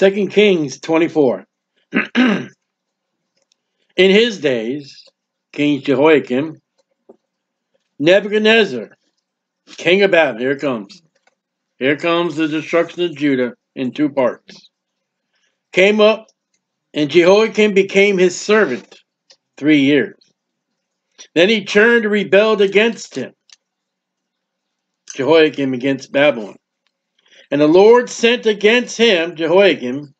II Kings 24. In his days, King Jehoiakim, Nebuchadnezzar, king of Babylon, here it comes. Here comes the destruction of Judah in two parts. Came up, and Jehoiakim became his servant 3 years. Then he turned and rebelled against him, Jehoiakim against Babylon. And the Lord sent against him, Jehoiakim,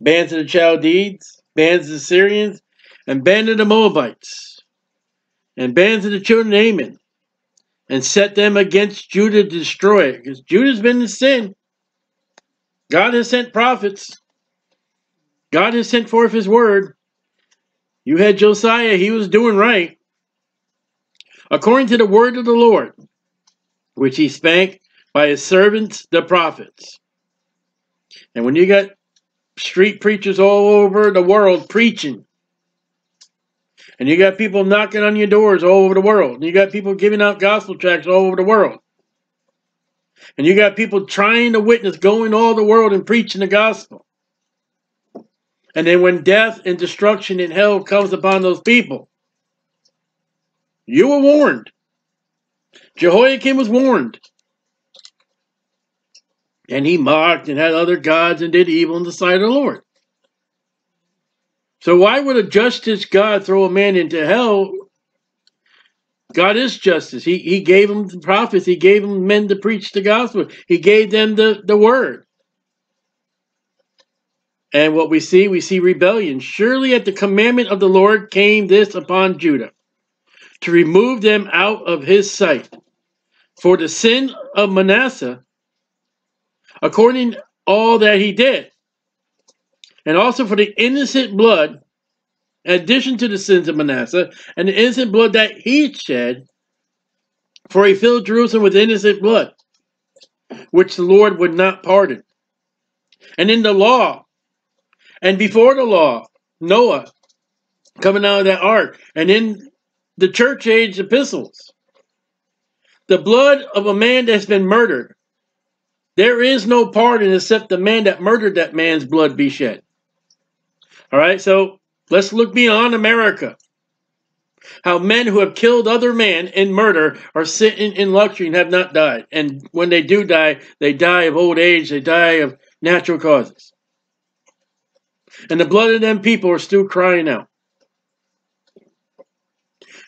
bands of the Chaldees, bands of the Syrians, and bands of the Moabites, and bands of the children of Ammon, and set them against Judah to destroy it. Because Judah's been in sin. God has sent prophets. God has sent forth his word. You had Josiah, he was doing right, according to the word of the Lord, which he spake by his servants, the prophets. And when you got street preachers all over the world preaching, and you got people knocking on your doors all over the world, and you got people giving out gospel tracts all over the world, and you got people trying to witness, going all the world and preaching the gospel. And then when death and destruction and hell comes upon those people, you were warned. Jehoiakim was warned. And he mocked and had other gods and did evil in the sight of the Lord. So why would a justice God throw a man into hell? God is justice. He gave him the prophets. He gave him men to preach the gospel. He gave them the word. And what we see rebellion. Surely at the commandment of the Lord came this upon Judah, to remove them out of his sight. For the sin of Manasseh, according to all that he did, and also for the innocent blood, in addition to the sins of Manasseh, and the innocent blood that he shed, for he filled Jerusalem with innocent blood, which the Lord would not pardon. And in the law, and before the law, Noah, coming out of that ark, and in the church age epistles, the blood of a man that's been murdered, there is no pardon except the man that murdered that man's blood be shed. All right, so let's look beyond America. How men who have killed other men in murder are sitting in luxury and have not died. And when they do die, they die of old age. They die of natural causes. And the blood of them people are still crying out.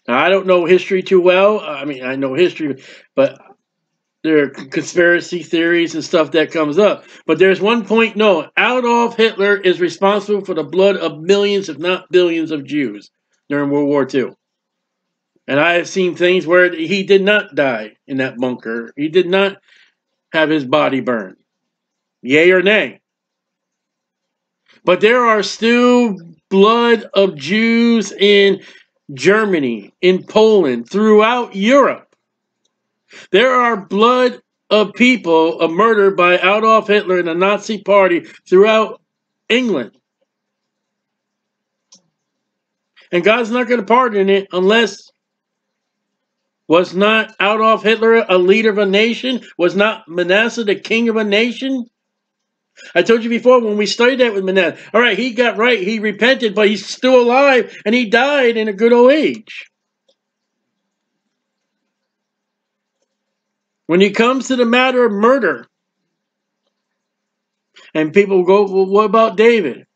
Now, I don't know history too well. I mean, I know history, but there are conspiracy theories and stuff that comes up. But there's one point known. Adolf Hitler is responsible for the blood of millions, if not billions, of Jews during World War II. And I have seen things where he did not die in that bunker. He did not have his body burned. Yay or nay. But there are still blood of Jews in Germany, in Poland, throughout Europe. There are blood of people murdered by Adolf Hitler and the Nazi Party throughout England. And God's not going to pardon it unless, was not Adolf Hitler a leader of a nation? Was not Manasseh the king of a nation? I told you before when we studied that with Manasseh. All right, he got right, he repented, but he's still alive, and he died in a good old age. When it comes to the matter of murder, and people go, well, what about David?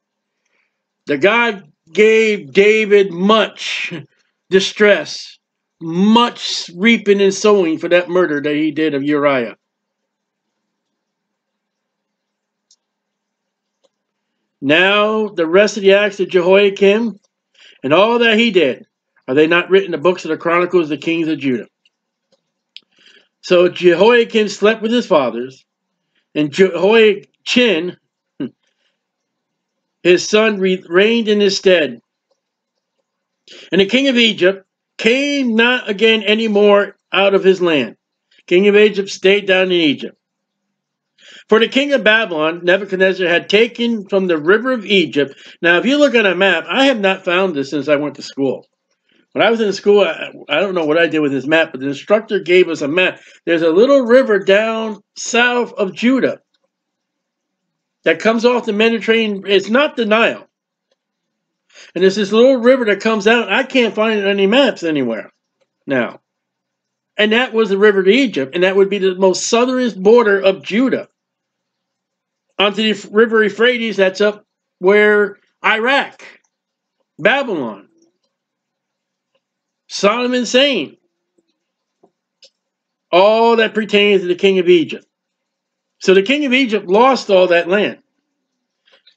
The God gave David much distress, much reaping and sowing for that murder that he did of Uriah. Now, the rest of the acts of Jehoiakim and all that he did, are they not written in the books of the Chronicles of the Kings of Judah? So Jehoiakim slept with his fathers, and Jehoiachin, his son, reigned in his stead. And the king of Egypt came not again any more out of his land. King of Egypt stayed down in Egypt. For the king of Babylon, Nebuchadnezzar, had taken from the river of Egypt. Now, if you look at a map, I have not found this since I went to school. When I was in school, I don't know what I did with this map, but the instructor gave us a map. There's a little river down south of Judah. that comes off the Mediterranean. It's not the Nile. And it's this little river that comes out. I can't find it on any maps anywhere now. And that was the river to Egypt. And that would be the most southernest border of Judah. Onto the river Euphrates, that's up where Iraq, Babylon, Solomon's saying, all that pertains to the king of Egypt. So the king of Egypt lost all that land.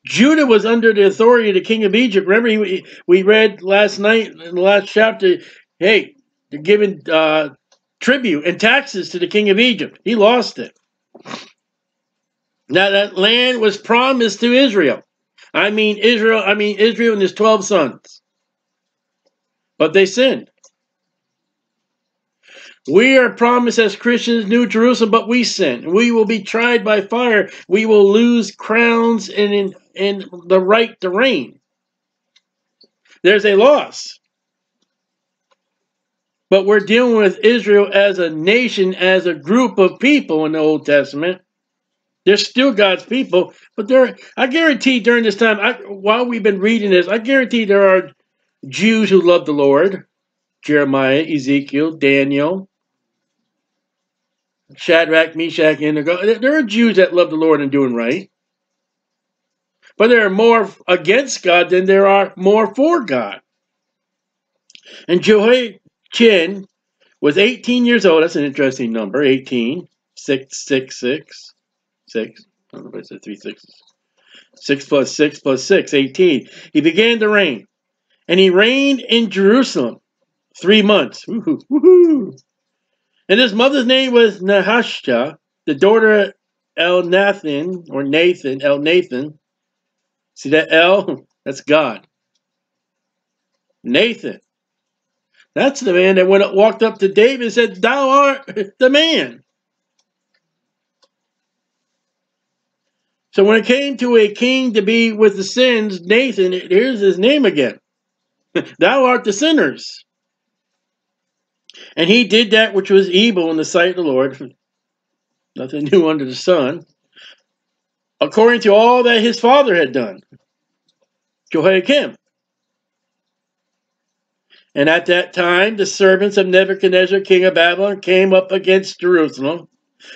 Judah was under the authority of the king of Egypt. Remember, we read last night in the last chapter, hey, they're giving tribute and taxes to the king of Egypt. He lost it. Now that land was promised to Israel. Israel and his 12 sons. But they sinned. We are promised as Christians New Jerusalem, but we sin. We will be tried by fire. We will lose crowns and the right to reign. There's a loss. But we're dealing with Israel as a nation, as a group of people in the Old Testament. They're still God's people, but I guarantee during this time, while we've been reading this, I guarantee there are Jews who love the Lord. Jeremiah, Ezekiel, Daniel, Shadrach, Meshach, Abednego. There are Jews that love the Lord and doing right. But there are more against God than there are more for God. And Jehoiachin was 18 years old. That's an interesting number, 18. 666. 6. I don't know if I said 3 sixes. 6 plus 6 plus 6, 18. He began to reign. And he reigned in Jerusalem 3 months. Woohoo, woohoo. And his mother's name was Nahushta, the daughter of El Nathan, or Nathan, El Nathan. See that El? That's God. Nathan. That's the man that walked up to David and said, "Thou art the man." So when it came to a king to be with the sins, Nathan, here's his name again. "Thou art the sinners." And he did that which was evil in the sight of the Lord. Nothing new under the sun. According to all that his father had done, Jehoiakim. And at that time, the servants of Nebuchadnezzar, king of Babylon, came up against Jerusalem.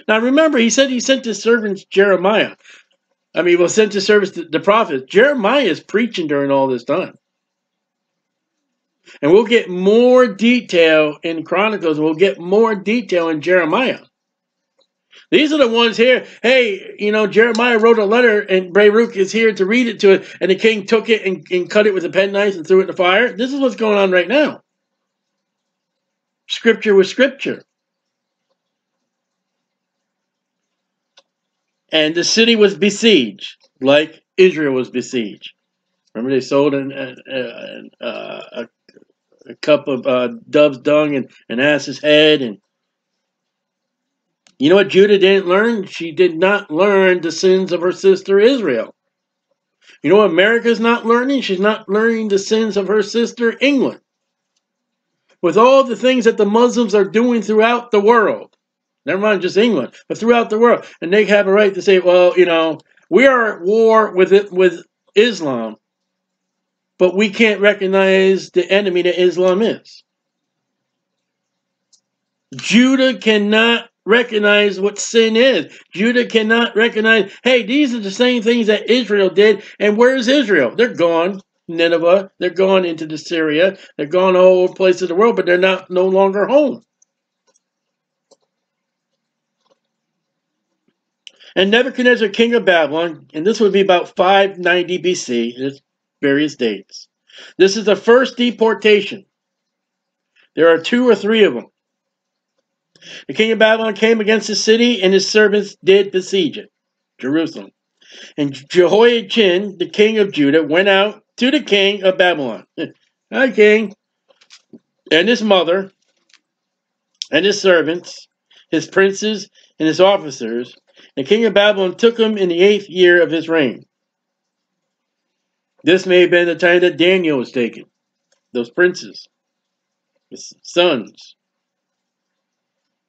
Now remember, he said he sent his servants Jeremiah. Sent his servants the prophets. Jeremiah is preaching during all this time. And we'll get more detail in Chronicles. We'll get more detail in Jeremiah. These are the ones here. Hey, Jeremiah wrote a letter, and Baruch is here to read it to it. And the king took it and cut it with a penknife and threw it in the fire. This is what's going on right now. Scripture with scripture. And the city was besieged, like Israel was besieged. Remember, they sold a cup of dove's dung and an ass's head. And you know what Judah didn't learn? She did not learn the sins of her sister Israel. You know what America's not learning? She's not learning the sins of her sister England. With all the things that the Muslims are doing throughout the world. Never mind just England, but throughout the world. And they have a right to say, well, we are at war with Islam. But we can't recognize the enemy that Islam is. Judah cannot recognize what sin is. Judah cannot recognize, hey, these are the same things that Israel did. And where's Israel? They're gone. Nineveh. They're gone into the Syria. They're gone all over places of the world, but they're no longer home. And Nebuchadnezzar, king of Babylon, and this would be about 590 BC, it's various dates. This is the first deportation. There are 2 or 3 of them. The king of Babylon came against the city, and his servants did besiege it, Jerusalem. And Jehoiachin, the king of Judah, went out to the king of Babylon. Hi, king. And his mother, and his servants, his princes, and his officers. The king of Babylon took him in the 8th year of his reign. This may have been the time that Daniel was taken. Those princes. His sons.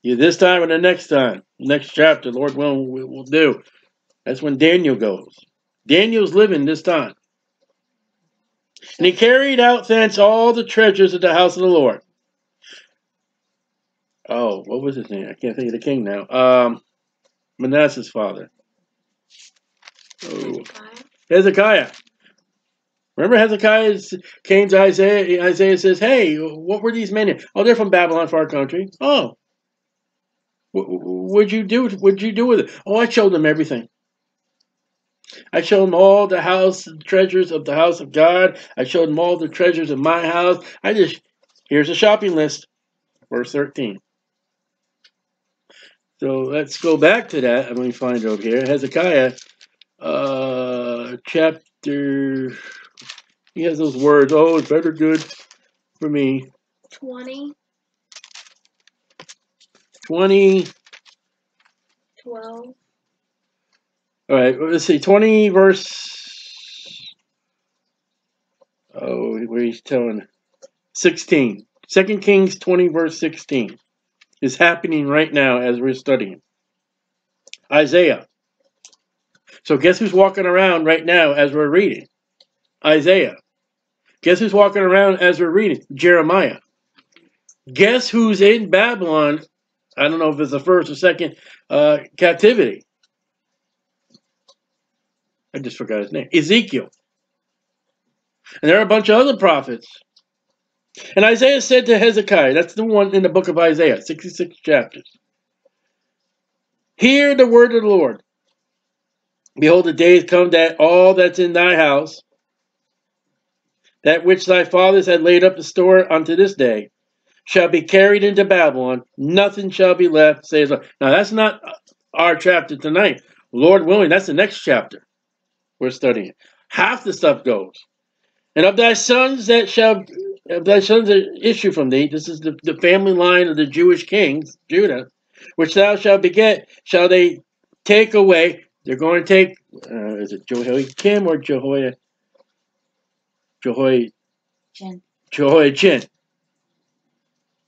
Either this time or the next chapter, Lord willing, we'll do. That's when Daniel goes. Daniel's living this time. And he carried out thence all the treasures of the house of the Lord. Oh, what was his name? I can't think of the king now. Manasseh's father. Oh. Hezekiah. Remember Hezekiah came to Isaiah. Isaiah says, hey, what were these men in? Oh, they're from Babylon, far country. Oh. What'd you do with it? Oh, I showed them everything. I showed them all the house treasures of the house of God. I showed them all the treasures of my house. Here's a shopping list. Verse 13. So let's go back to that. Let me find it over here. Hezekiah, chapter, he has those words. Oh, it's better good for me. 20. 12. All right, let's see, 20 verse, oh, where he's telling, 16. 2 Kings 20 verse 16 is happening right now as we're studying. Isaiah. So guess who's walking around right now as we're reading? Isaiah. Guess who's walking around as we're reading? Jeremiah. Guess who's in Babylon? I don't know if it's the first or second captivity. I just forgot his name. Ezekiel. And there are a bunch of other prophets. And Isaiah said to Hezekiah, that's the one in the book of Isaiah, 66 chapters. Hear the word of the Lord. Behold, the days come that all that's in thy house, that which thy fathers had laid up to store unto this day, shall be carried into Babylon. Nothing shall be left, says the Lord. Now, that's not our chapter tonight. Lord willing, that's the next chapter we're studying. Half the stuff goes. And of thy sons that shall... Of thy sons that issue from thee, this is the family line of the Jewish kings, Judah, which thou shalt beget, shall they take away. They're going to take, is it Jehoiakim or Jehoiachin?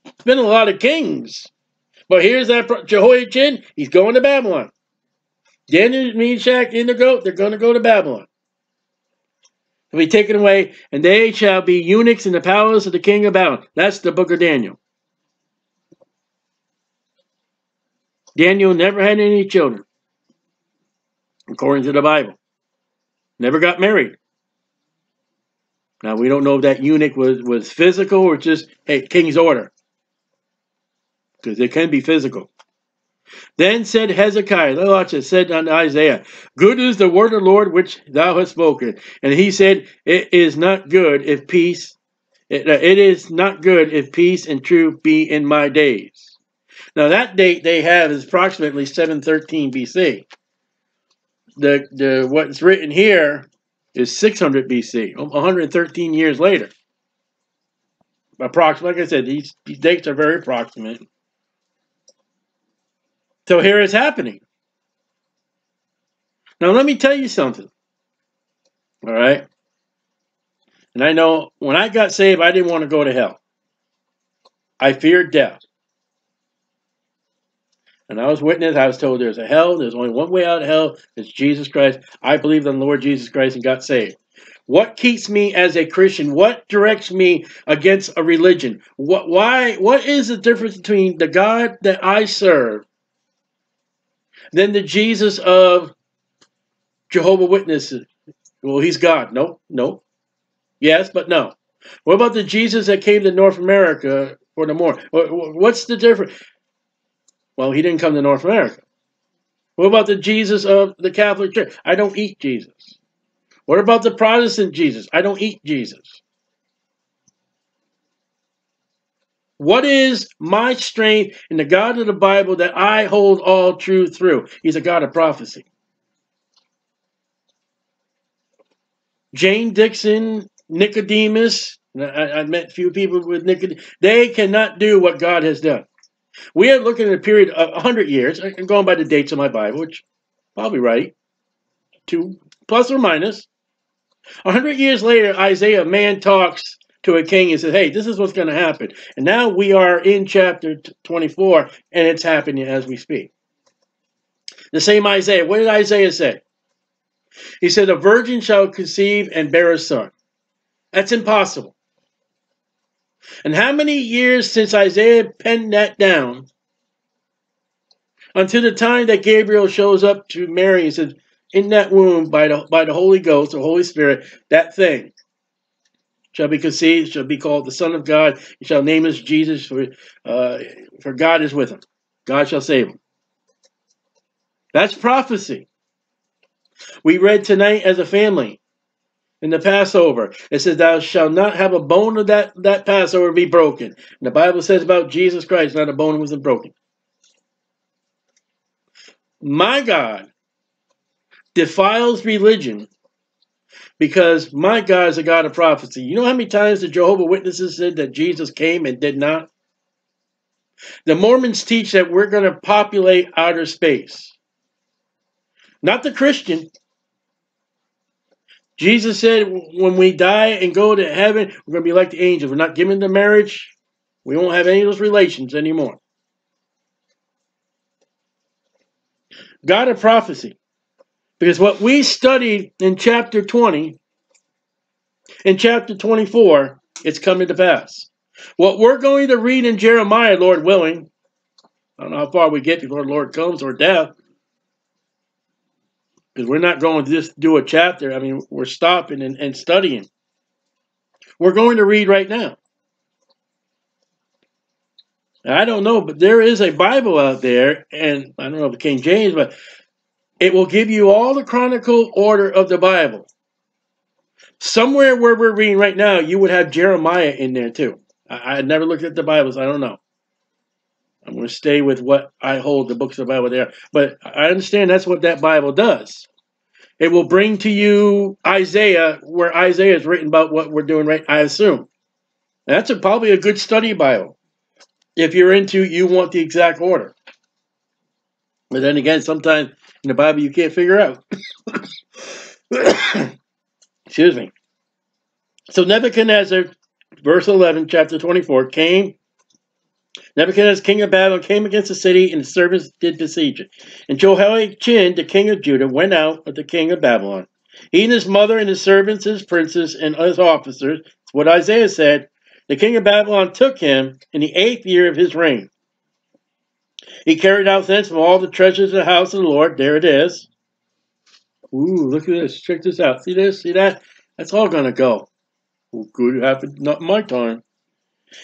It's been a lot of kings. But here's that Jehoiachin, he's going to Babylon. Daniel, Meshach, Abednego, they're going to go to Babylon. Will be taken away, and they shall be eunuchs in the palace of the king of Babylon. That's the book of Daniel. Daniel never had any children, according to the Bible. Never got married. Now, we don't know if that eunuch was physical or just, hey, king's order. Because it can be physical. Then said Hezekiah, said unto Isaiah, good is the word of the Lord which thou hast spoken. And he said, it is not good if peace and truth be in my days. Now that date they have is approximately 713 BC. The what's written here is 600 BC, 113 years later. Approximately, like I said, these dates are very approximate. So here it's happening. Now let me tell you something. All right. And I know when I got saved, I didn't want to go to hell. I feared death. And I was witness. I was told there's a hell. There's only one way out of hell. It's Jesus Christ. I believed in the Lord Jesus Christ and got saved. What keeps me as a Christian? What directs me against a religion? What is the difference between the God that I serve then the Jesus of Jehovah's Witnesses? Well, he's God. No, no. Yes, but no. What about the Jesus that came to North America for the more? What's the difference? Well, he didn't come to North America. What about the Jesus of the Catholic Church? I don't eat Jesus. What about the Protestant Jesus? I don't eat Jesus. What is my strength in the God of the Bible that I hold all truth through? He's a God of prophecy. Jane Dixon, Nicodemus, I met few people with Nicodemus. They cannot do what God has done. We are looking at a period of 100 years. I'm going by the dates of my Bible, which probably right. 2 plus or minus. 100 years later, Isaiah, man talks to a king and says, hey, this is what's going to happen. And now we are in chapter 24, and it's happening as we speak. The same Isaiah. What did Isaiah say? He said, a virgin shall conceive and bear a son. That's impossible. And how many years since Isaiah penned that down until the time that Gabriel shows up to Mary and says, in that womb by the Holy Ghost or Holy Spirit, that thing shall be conceived, shall be called the Son of God. He shall name us Jesus, for God is with him. God shall save him. That's prophecy. We read tonight as a family in the Passover. It says, thou shalt not have a bone of that Passover be broken. And the Bible says about Jesus Christ, not a bone wasn't broken. My God defiles religion because my God is a God of prophecy. You know how many times the Jehovah's Witnesses said that Jesus came and did not? The Mormons teach that we're going to populate outer space. Not the Christian. Jesus said when we die and go to heaven, we're going to be like the angels. We're not given to marriage. We won't have any of those relations anymore. God of prophecy. Because what we studied in chapter 20, in chapter 24, it's coming to pass. What we're going to read in Jeremiah, Lord willing, I don't know how far we get before the Lord comes or death. Because we're not going to just do a chapter. I mean, we're stopping and studying. We're going to read right now. I don't know, but there is a Bible out there, and I don't know if it's King James, but it will give you all the chronological order of the Bible. Somewhere where we're reading right now, you would have Jeremiah in there too. I had never looked at the Bibles. So I don't know. I'm going to stay with what I hold the books of the Bible there. But I understand that's what that Bible does. It will bring to you Isaiah, where Isaiah is written about what we're doing right, I assume. That's probably a good study Bible. If you're into, you want the exact order. But then again, sometimes in the Bible you can't figure out. Excuse me. So Nebuchadnezzar, verse 11, chapter 24, came. Nebuchadnezzar, king of Babylon, came against the city, and his servants did besiege it. And Jehoiachin, the king of Judah, went out with the king of Babylon. He and his mother and his servants, his princes, and his officers, that's what Isaiah said, the king of Babylon took him in the 8th year of his reign. He carried out thence from all the treasures of the house of the Lord. There it is. Ooh, look at this. Check this out. See this? See that? That's all going to go. Well, good happened. Not in my time.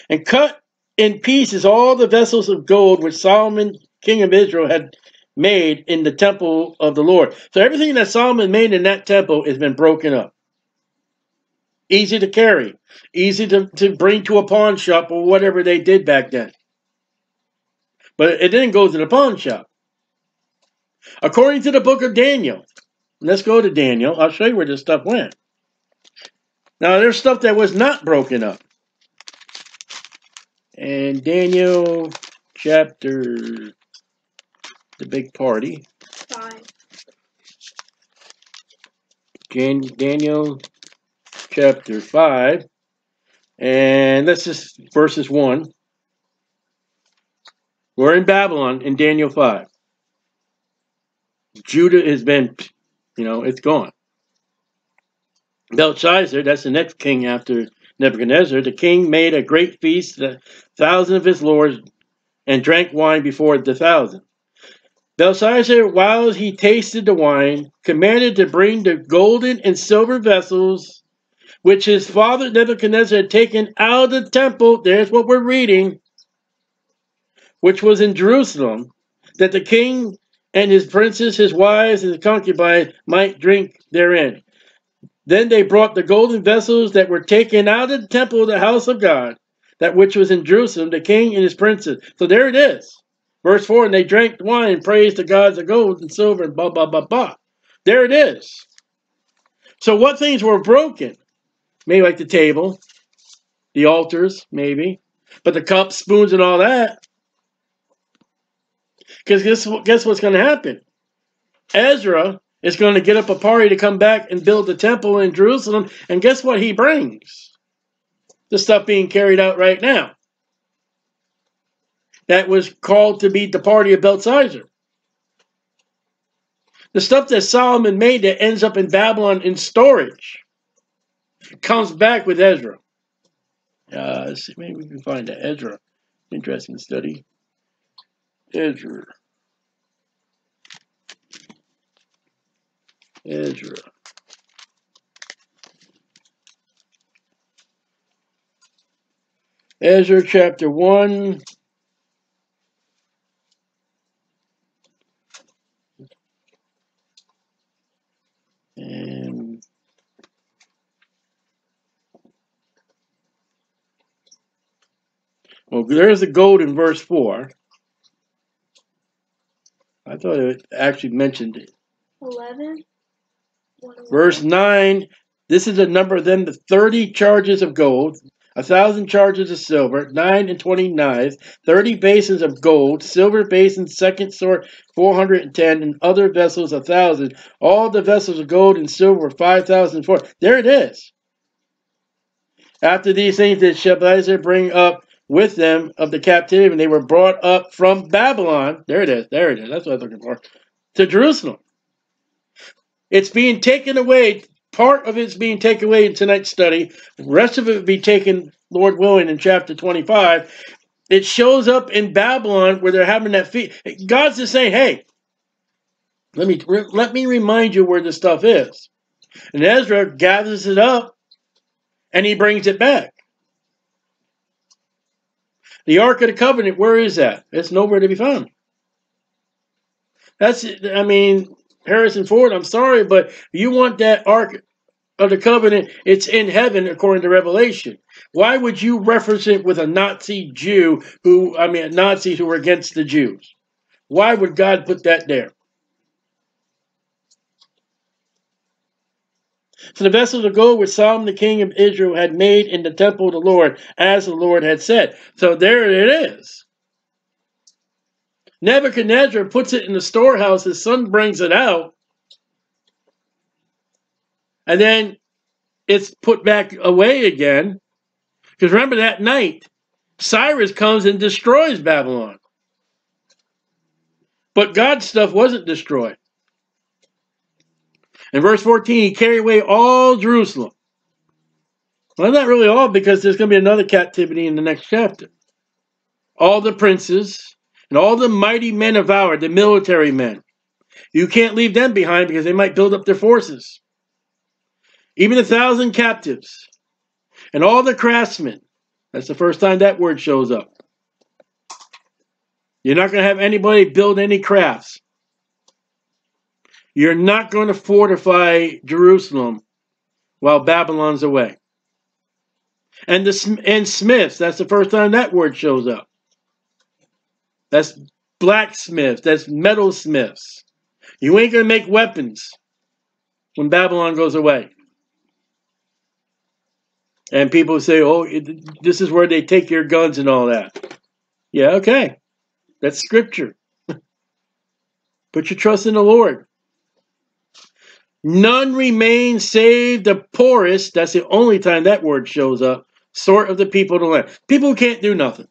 And cut in pieces all the vessels of gold which Solomon, king of Israel, had made in the temple of the Lord. So everything that Solomon made in that temple has been broken up. Easy to carry. Easy to bring to a pawn shop or whatever they did back then. But it didn't go to the pawn shop. According to the book of Daniel. Let's go to Daniel. I'll show you where this stuff went. Now there's stuff that was not broken up. And Daniel chapter, the big party. 5. Daniel chapter 5. And that's just verses 1. We're in Babylon in Daniel 5. Judah has been, you know, it's gone. Belshazzar, that's the next king after Nebuchadnezzar, the king made a great feast, the 1,000 of his lords, and drank wine before the 1,000. Belshazzar, while he tasted the wine, commanded to bring the golden and silver vessels, which his father Nebuchadnezzar had taken out of the temple, there's what we're reading, which was in Jerusalem, that the king and his princes, his wives, and his concubines might drink therein. Then they brought the golden vessels that were taken out of the temple of the house of God, that which was in Jerusalem, the king and his princes. So there it is. Verse 4, and they drank wine and praised the gods of gold and silver and blah, blah, blah, blah. There it is. So what things were broken? Maybe like the table, the altars, maybe. But the cups, spoons, and all that. Because guess what's going to happen? Ezra is going to get up a party to come back and build the temple in Jerusalem. And guess what he brings? The stuff being carried out right now. That was called to be the party of Belshazzar. The stuff that Solomon made that ends up in Babylon in storage comes back with Ezra. Let's see, maybe we can find that Ezra. Interesting study. Ezra. Ezra chapter 1. And well, there's the gold in verse 4. I thought it actually mentioned it. 11. Verse 9, this is the number of them, the 30 charges of gold, 1,000 charges of silver, 9 and 20 knives, 30 basins of gold, silver basins, second sort, 410, and other vessels, 1,000. All the vessels of gold and silver, 5,004. There it is. After these things did Sheshbazzar bring up with them of the captivity, and they were brought up from Babylon. There it is. That's what I was looking for. To Jerusalem. It's being taken away. Part of it's being taken away in tonight's study. The rest of it will be taken, Lord willing, in chapter 25. It shows up in Babylon where they're having that feast. God's just saying, hey, let me remind you where this stuff is. And Ezra gathers it up and he brings it back. The Ark of the Covenant, where is that? It's nowhere to be found. That's, I mean, Harrison Ford, I'm sorry, but you want that Ark of the Covenant, it's in heaven according to Revelation. Why would you reference it with a Nazi Jew who, I mean, Nazis who were against the Jews? Why would God put that there? So the vessels of gold which Solomon the king of Israel had made in the temple of the Lord, as the Lord had said. So there it is. Nebuchadnezzar puts it in the storehouse. His son brings it out. And then it's put back away again. Because remember that night, Cyrus comes and destroys Babylon. But God's stuff wasn't destroyed. In verse 14, he carried away all Jerusalem. Well, not really all, because there's going to be another captivity in the next chapter. All the princes. And all the mighty men of valor, the military men, you can't leave them behind because they might build up their forces. Even 1,000 captives and all the craftsmen. That's the first time that word shows up. You're not going to have anybody build any crafts. You're not going to fortify Jerusalem while Babylon's away. And smiths, that's the first time that word shows up. That's blacksmiths. That's metalsmiths. You ain't going to make weapons when Babylon goes away. And people say, oh, this is where they take your guns and all that. Yeah, okay. That's scripture. Put your trust in the Lord. None remain save the poorest. That's the only time that word shows up. Sort of the people of the land. People who can't do nothing.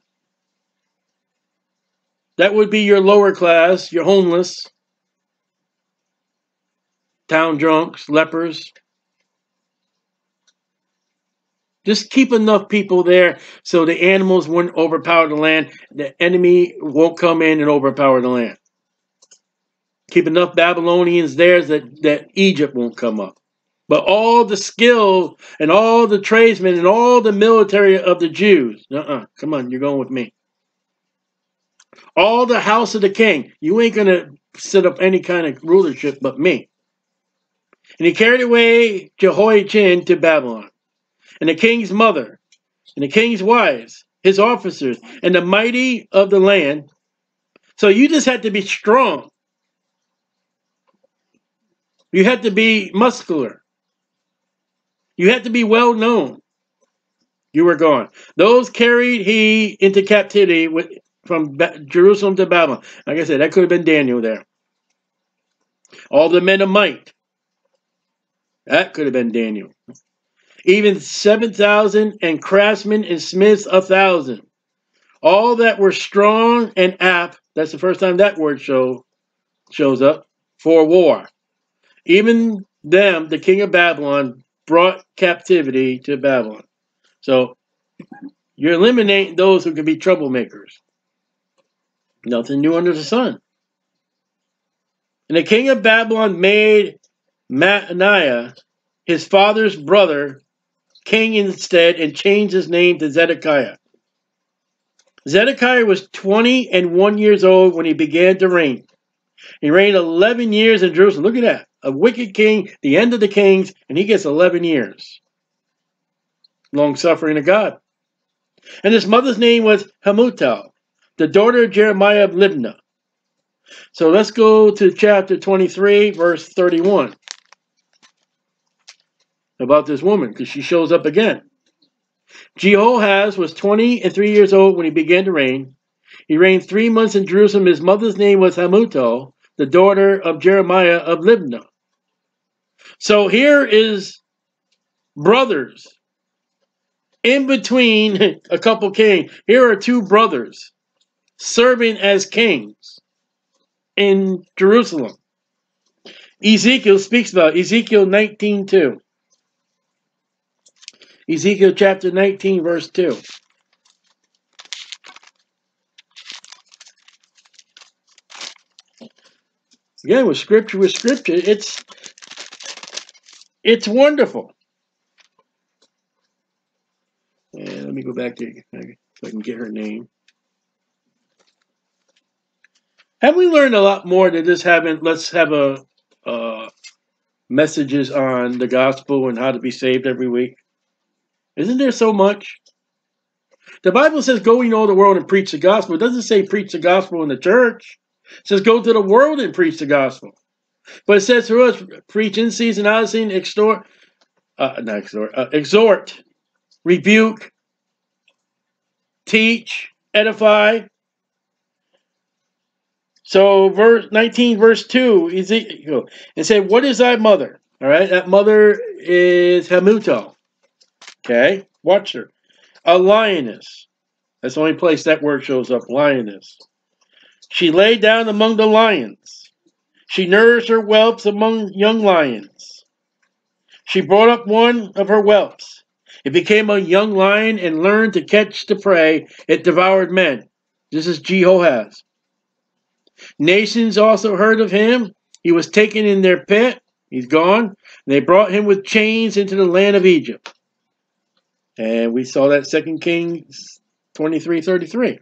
That would be your lower class, your homeless, town drunks, lepers. Just keep enough people there so the animals wouldn't overpower the land. The enemy won't come in and overpower the land. Keep enough Babylonians there that Egypt won't come up. But all the skill and all the tradesmen and all the military of the Jews. Come on, you're going with me. All the house of the king. You ain't going to set up any kind of rulership but me. And he carried away Jehoiachin to Babylon, and the king's mother, and the king's wives, his officers, and the mighty of the land. So you just had to be strong. You had to be muscular. You had to be well known. You were gone. Those carried he into captivity with from Jerusalem to Babylon. Like I said, that could have been Daniel there. All the men of might. That could have been Daniel. Even 7,000 and craftsmen and smiths 1,000. All that were strong and apt. That's the first time that word shows up. for war. Even them, the king of Babylon, brought captivity to Babylon. So you're eliminating those who can be troublemakers. Nothing new under the sun. And the king of Babylon made Mattaniah, his father's brother, king instead, and changed his name to Zedekiah. Zedekiah was 21 years old when he began to reign. He reigned 11 years in Jerusalem. Look at that. A wicked king, the end of the kings, and he gets 11 years. Long-suffering of God. And his mother's name was Hamutal, the daughter of Jeremiah of Libnah. So let's go to chapter 23, verse 31. About this woman, because she shows up again. Jehoahaz was 23 years old when he began to reign. He reigned 3 months in Jerusalem. His mother's name was Hamutal, the daughter of Jeremiah of Libnah. So here is brothers in between a couple kings. Here are two brothers serving as kings in Jerusalem. Ezekiel speaks about Ezekiel 19:2. Ezekiel chapter 19, verse 2. Again, with scripture, it's wonderful. And let me go back to so I can get her name. Have we learned a lot more than just having? Let's have a messages on the gospel and how to be saved every week. Isn't there so much? The Bible says go into all the world and preach the gospel. It doesn't say preach the gospel in the church. It says go to the world and preach the gospel. But it says to us, preach in season, out of season, exhort, rebuke, teach, edify. So verse 19, verse 2, Ezekiel, and said, what is thy mother? All right, that mother is Hamutal. Okay, watch her. A lioness. That's the only place that word shows up, lioness. She lay down among the lions. She nourished her whelps among young lions. She brought up one of her whelps. It became a young lion and learned to catch the prey. It devoured men. This is Jehoahaz. Nations also heard of him. He was taken in their pit. He's gone. They brought him with chains into the land of Egypt. And we saw that 2 Kings 23:33.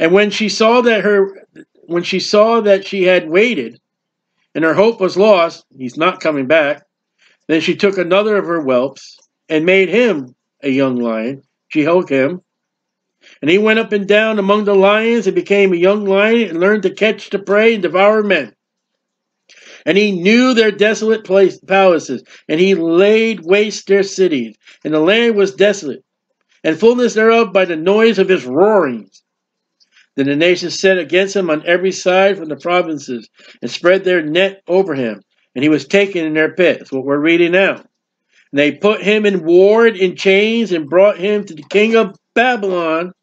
And when she saw that she had waited and her hope was lost, he's not coming back, then she took another of her whelps and made him a young lion, Jehoiakim. And he went up and down among the lions and became a young lion and learned to catch the prey and devour men. And he knew their desolate palaces, and he laid waste their cities. And the land was desolate, and fullness thereof by the noise of his roarings. Then the nations set against him on every side from the provinces, and spread their net over him. And he was taken in their pit. That's what we're reading now. And they put him in ward in chains, and brought him to the king of Babylon,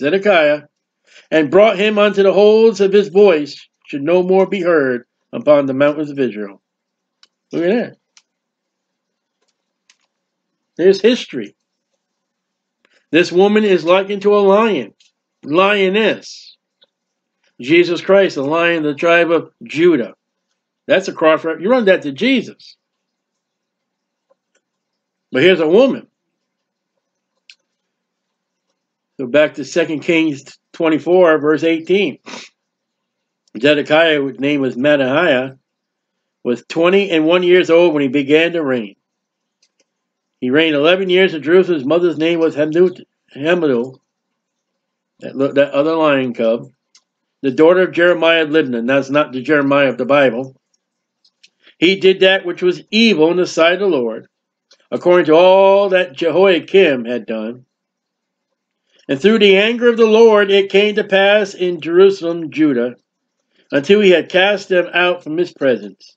Zedekiah, and brought him unto the holes of his voice, should no more be heard upon the mountains of Israel. Look at that. There's history. This woman is likened to a lion. Lioness. Jesus Christ, the lion of the tribe of Judah. That's a cross reference. You run that to Jesus. But here's a woman. So back to 2 Kings 24, verse 18. Zedekiah, whose name was Mattaniah, was 21 years old when he began to reign. He reigned 11 years in Jerusalem. His mother's name was Hamutal, that other lion cub, the daughter of Jeremiah of Libnah. That's not the Jeremiah of the Bible. He did that which was evil in the sight of the Lord, according to all that Jehoiakim had done. And through the anger of the Lord it came to pass in Jerusalem, Judah, until he had cast them out from his presence.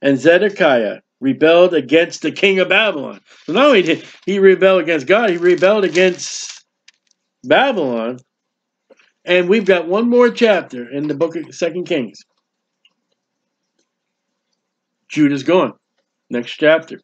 And Zedekiah rebelled against the king of Babylon. So not only did he rebel against God, he rebelled against Babylon. And we've got one more chapter in the book of 2 Kings. Judah's going. Next chapter.